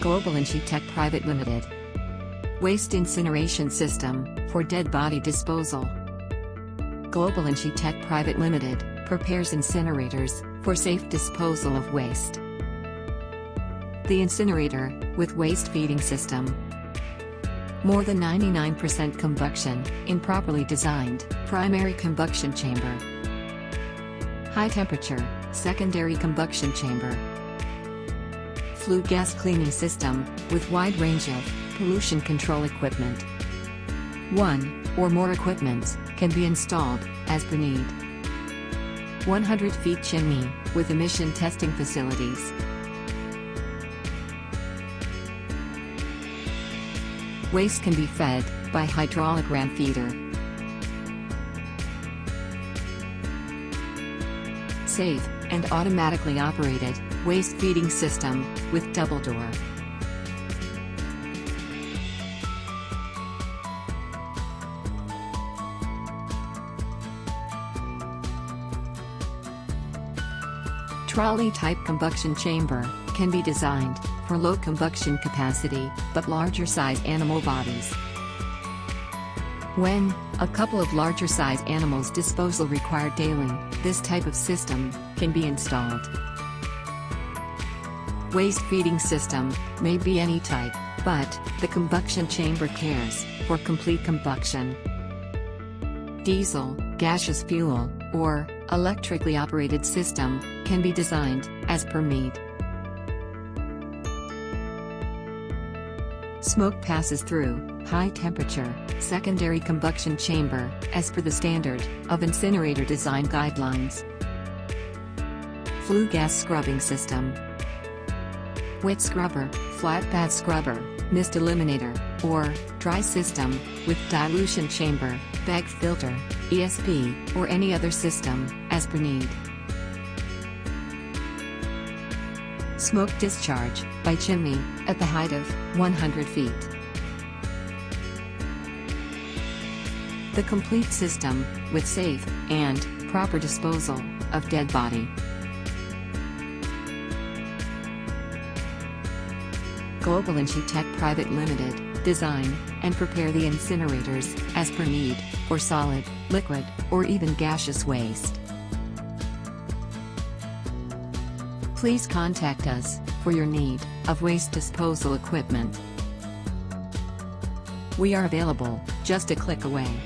Global Engi-Tech Private Limited. Waste Incineration System, for Dead Body Disposal. Global Engi-Tech Private Limited prepares incinerators for safe disposal of waste. The incinerator, with waste feeding system. More than 99% combustion, in properly designed, primary combustion chamber. High temperature, secondary combustion chamber. Flue gas cleaning system, with wide range of pollution control equipment. One, or more equipments, can be installed, as per need. 100 feet chimney, with emission testing facilities. Waste can be fed by hydraulic ram feeder. Safe and automatically operated waste feeding system with double door. Trolley type combustion chamber can be designed for low combustion capacity, but larger size animal bodies. When a couple of larger size animals disposal required daily, this type of system can be installed. Waste feeding system may be any type, but the combustion chamber cares for complete combustion. Diesel, gaseous fuel, or electrically operated system can be designed as per need. Smoke passes through high temperature, secondary combustion chamber, as per the standard of incinerator design guidelines. Flue gas scrubbing system. Wet scrubber, flat bath scrubber, mist eliminator, or dry system, with dilution chamber, bag filter, ESP, or any other system, as per need. Smoke discharge by chimney at the height of 100 feet. The complete system with safe and proper disposal of dead body. Global Engi-Tech Private Limited design and prepare the incinerators as per need for solid, liquid, or even gaseous waste. Please contact us for your need of waste disposal equipment. We are available, just a click away.